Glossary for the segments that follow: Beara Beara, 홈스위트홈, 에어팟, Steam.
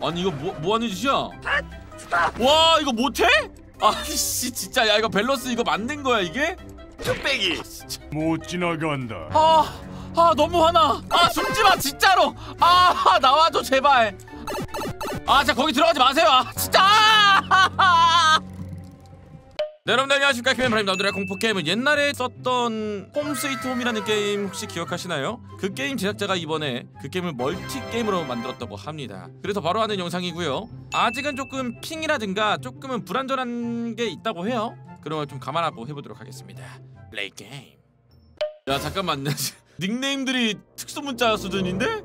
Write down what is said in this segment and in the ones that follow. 아니 이거 뭐하는 짓이야? 와 이거 못해? 아씨 진짜 야 이거 밸런스 이거 만든 거야 이게? 뚝배기. 아, 진짜 못 지나간다. 아 너무 화나. 아 숨지마 진짜로. 아 나와줘 제발. 아 진짜 거기 들어가지 마세요. 아 진짜. 네, 여러분들 안녕하십니까, 김현입니다. 오늘의 공포게임은 옛날에 썼던 홈 스위트 홈이라는 게임 혹시 기억하시나요? 그 게임 제작자가 이번에 그 게임을 멀티게임으로 만들었다고 합니다. 그래서 바로 하는 영상이고요. 아직은 조금 핑이라든가 조금은 불안전한 게 있다고 해요. 그런 걸 좀 감안하고 해보도록 하겠습니다. 플레이 게임. 야 잠깐만. 닉네임들이 특수문자 수준인데?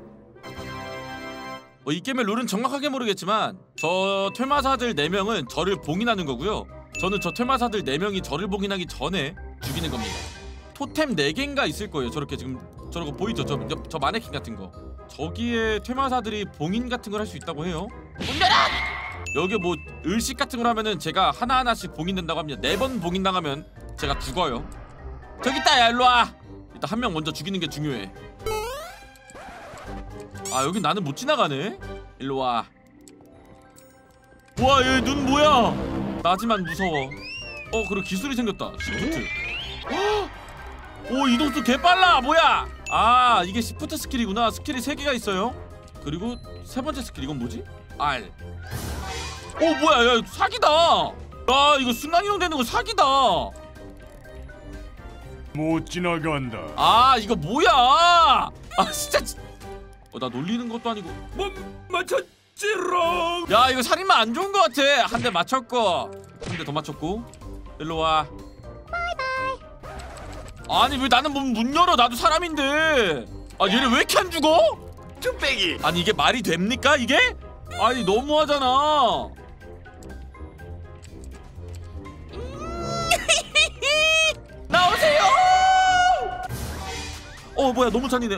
이 게임의 룰은 정확하게 모르겠지만 저 퇴마사들 4명은 저를 봉인하는 거고요. 저는 저 퇴마사들 4명이 저를 봉인하기 전에 죽이는 겁니다. 토템 4개인가 있을 거예요. 저렇게 지금 저런 거 보이죠? 저 마네킹 같은 거. 저기에 퇴마사들이 봉인 같은 걸 할 수 있다고 해요. 여기 뭐 을식 같은 걸 하면은 제가 하나하나씩 봉인된다고 합니다. 4번 봉인당하면 제가 죽어요. 저기 있다! 야 일로와! 일단 한 명 먼저 죽이는 게 중요해. 아 여기 나는 못 지나가네? 일로와. 우와 얘 눈 뭐야? 나지만 무서워. 그리고 기술이 생겼다. 시프트. 오 이동속 개빨라. 뭐야. 아 이게 시프트 스킬이구나. 스킬이 3개가 있어요. 그리고 3번째 스킬 이건 뭐지? R. 오 뭐야. 야 사기다. 야 이거 순간이동 되는 거 사기다. 못 지나간다. 아 이거 뭐야. 아 진짜 나 놀리는 것도 아니고 못 맞췄 찌롱. 야 이거 살인마 안 좋은 것 같아. 한 대 맞췄고 한 대 더 맞췄고. 일로 와. 바이바이. 아니 왜 나는 문 열어. 나도 사람인데. 아 얘네 왜 이렇게 안 죽어? 쭈빼기. 아니 이게 말이 됩니까 이게? 아니 너무하잖아. 나오세요. 뭐야 너무 잔인해.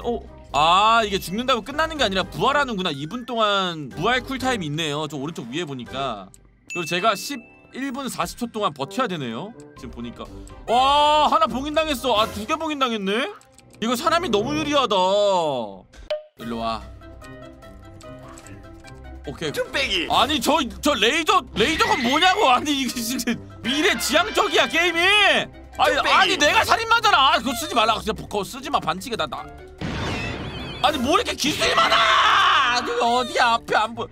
아 이게 죽는다고 끝나는 게 아니라 부활하는구나. 2분 동안 부활 쿨타임이 있네요. 저 오른쪽 위에 보니까. 그리고 제가 11분 40초 동안 버텨야 되네요. 지금 보니까 와 하나 봉인당했어. 아 2개 봉인당했네. 이거 사람이 너무 유리하다. 일로와. 오케이 쭈빼기. 아니 저 레이저건 뭐냐고. 아니 이게 진짜 미래 지향적이야 게임이. 아니 내가 살인마잖아. 그거 쓰지 말라. 그거 쓰지마. 반칙이야. 나 아니 뭐 이렇게 기술이 많아! 여기 어디야. 앞에 안 보여.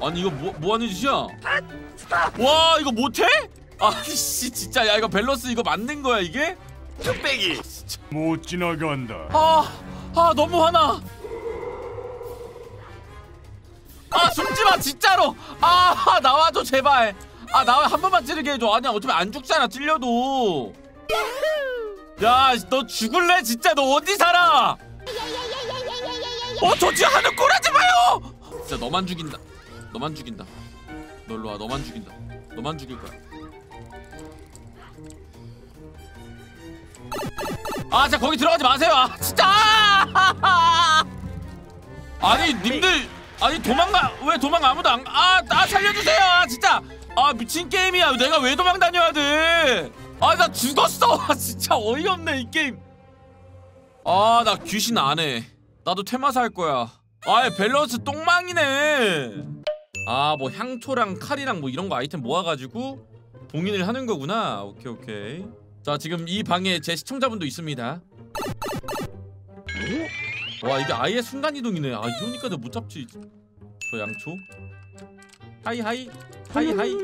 아니 이거 뭐하는 짓이야? 와 이거 못해? 아씨 진짜 야 이거 밸런스 이거 만든 거야 이게? 뚝배기. 못 지나간다. 아 너무 화나. 아 숨지마 진짜로. 아 나와줘 제발. 아 나와. 한 번만 찌르게 해줘. 아니야 어차피 안 죽잖아 찔려도. 야, 너 죽을래? 진짜 너 어디 살아? 도대체 하는 꼬라지 마요! 진짜 너만 죽인다. 너만 죽인다. 너 일로 와. 너만 죽인다. 너만 죽일 거야. 아, 진짜 거기 들어가지 마세요. 아, 진짜! 아니, 님들 아니 도망가. 왜 도망 아무도 안 가? 나 살려주세요. 아, 진짜. 아, 미친 게임이야. 내가 왜 도망 다녀야 돼? 아 나 죽었어. 진짜 어이없네 이 게임. 아 나 귀신 안 해. 나도 퇴마사 할 거야. 아이 밸런스 똥망이네. 아 뭐 향초랑 칼이랑 뭐 이런 거 아이템 모아가지고 봉인을 하는 거구나. 오케이 오케이. 자 지금 이 방에 제 시청자분도 있습니다. 오? 와 이게 아예 순간이동이네. 아 이러니까 나 못 잡지. 저 양초? 하이하이 하이하이.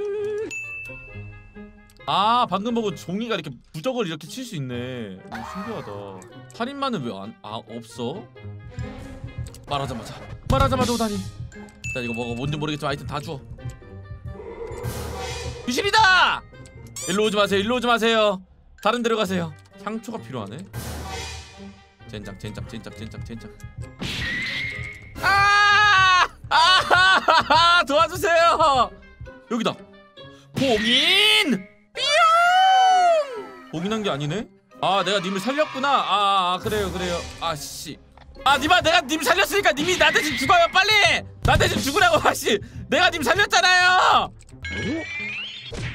아 방금 보고 종이가 이렇게 부적을 이렇게 칠 수 있네. 신기하다. 살인마는 왜 안.. 없어? 말하자마자 오다니. 일단 이거 먹어. 뭔지 모르겠지만 아이템 다 주워. 귀신이다! 일로 오지 마세요. 일로 오지 마세요. 다른 데로 가세요. 향초가 필요하네. 젠장. 아! 아하하하! 도와주세요! 여기다! 봉인! 봉인한 게 아니네? 아 내가 님을 살렸구나. 그래요. 아씨. 아 님아 내가 님 살렸으니까 님이 나 대신 죽어요. 빨리! 나 대신 죽으라고. 아씨 내가 님 살렸잖아요!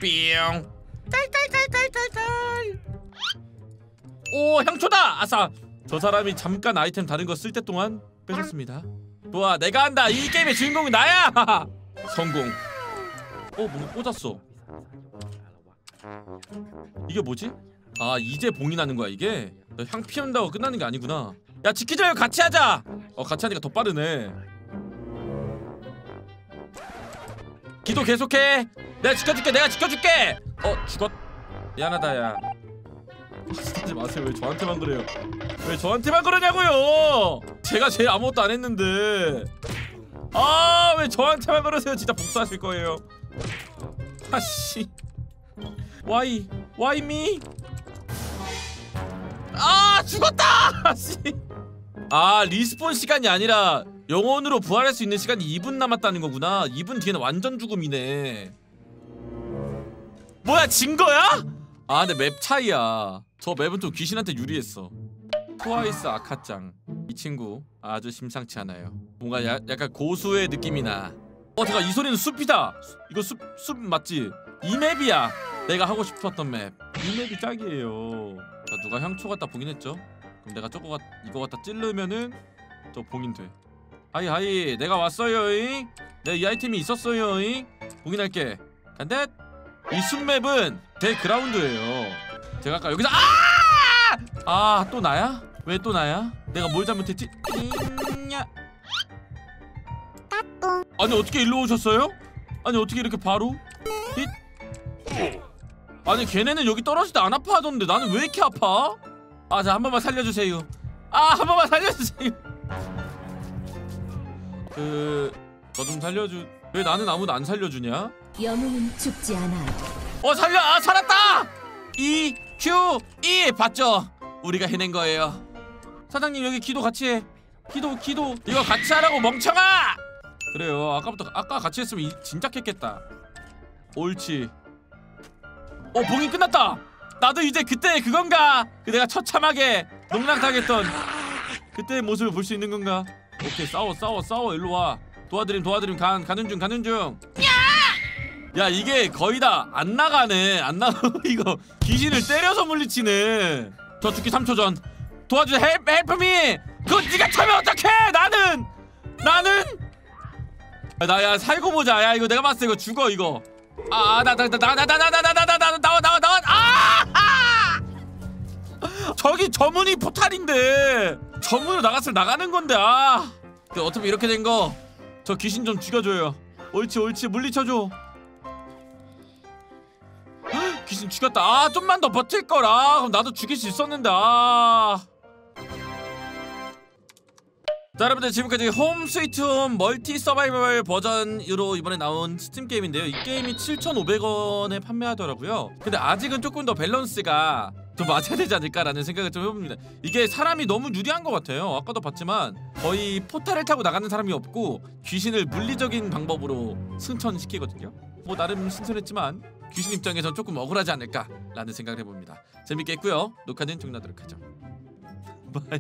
삐용 깔깔깔깔깔깔. 오 향초다! 아싸! 저 사람이 잠깐 아이템 다른 거 쓸 때 동안 뺏었습니다. 좋아, 내가 한다. 이 게임의 주인공은 나야. 성공. 어, 뭔가 꽂았어. 이게 뭐지? 아, 이제 봉인하는 거야 이게? 나 향 피운다고 끝나는 게 아니구나. 야, 지키자요. 같이 하자. 어, 같이 하니까 더 빠르네. 기도 계속해. 내가 지켜줄게. 내가 지켜줄게. 어, 죽었. 미안하다, 야. 하지 마세요. 왜 저한테만 그래요? 왜 저한테만 그러냐고요? 제가 제일 아무것도 안 했는데. 아, 왜 저한테만 그러세요? 진짜 복수하실 거예요. 아씨. Why? Why me? 아, 죽었다! 아씨. 아, 리스폰 시간이 아니라 영혼으로 부활할 수 있는 시간이 2분 남았다는 거구나. 2분 뒤에는 완전 죽음이네. 뭐야, 진 거야? 아, 근데 맵 차이야. 저 맵은 좀 귀신한테 유리했어. 트와이스 아카짱. 이 친구 아주 심상치 않아요. 뭔가 약간 고수의 느낌이 나. 어, 잠깐, 이 소리는 숲이다. 이거 숲 맞지? 이 맵이야. 내가 하고 싶었던 맵. 이 맵이 짝이에요. 자, 누가 향초 갖다 봉인했죠? 그럼 내가 저거 이거 갖다 찌르면은 저 봉인돼. 하이 하이, 내가 왔어요잉. 내 이 아이템이 있었어요잉. 봉인할게. 간대. 이 숲맵은 제 그라운드예요. 제가 아까 여기서 아, 또 나야? 왜 또 나야? 내가 뭘 잘못했지? 아니, 어떻게 일로 오셨어요? 아니, 어떻게 이렇게 바로? 아니, 걔네는 여기 떨어질 때 안 아파하던데 나는 왜 이렇게 아파? 아, 자, 한 번만 살려주세요. 아, 한 번만 살려주세요. 저 좀 살려주. 왜 나는 아무도 안 살려주냐? 영웅은 죽지 않아. 어, 살려! 아, 살았다! E, Q, E! 봤죠? 우리가 해낸 거예요. 사장님, 여기 기도 같이 해. 기도. 이거 같이 하라고, 멍청아! 그래요. 아까 같이 했으면 진짜 깼겠다. 옳지. 어, 봉인 끝났다. 나도 이제 그때 그건가? 내가 처참하게 농락당했던 그때의 모습을 볼 수 있는 건가? 오케이, 싸워. 일로 와. 도와드림. 가는 중. 야, 이게 거의 다 안 나가네. 안 나가고 이거 귀신을 때려서 물리치네. 저 죽기 3초 전. 도와주세요. 헬프미. 그거 네가 차면 어떡해? 나는. 나야, 살고 보자. 야, 이거 내가 봤어. 이거 죽어 이거. 아, 나와. 아! 저기 저문이 포탈인데. 저문으로 나갔으면 나가는 건데. 아. 근데 어차피 이렇게 된 거 저 귀신 좀 죽여줘요. 옳지. 물리쳐줘. 귀신 죽였다. 아, 좀만 더 버틸거라. 그럼 나도 죽일 수 있었는데. 아. 자, 여러분들, 지금까지 홈 스위트 홈 멀티 서바이벌 버전으로 이번에 나온 스팀 게임인데요. 이 게임이 7,500원에 판매하더라고요. 근데 아직은 조금 더 밸런스가 좀 맞아야 되지 않을까라는 생각을 좀 해봅니다. 이게 사람이 너무 유리한 것 같아요. 아까도 봤지만 거의 포탈을 타고 나가는 사람이 없고 귀신을 물리적인 방법으로 승천시키거든요. 뭐 나름 신선했지만 귀신 입장에선 조금 억울하지 않을까라는 생각을 해봅니다. 재밌게 했고요. 녹화는 종료하도록 하죠. 바이.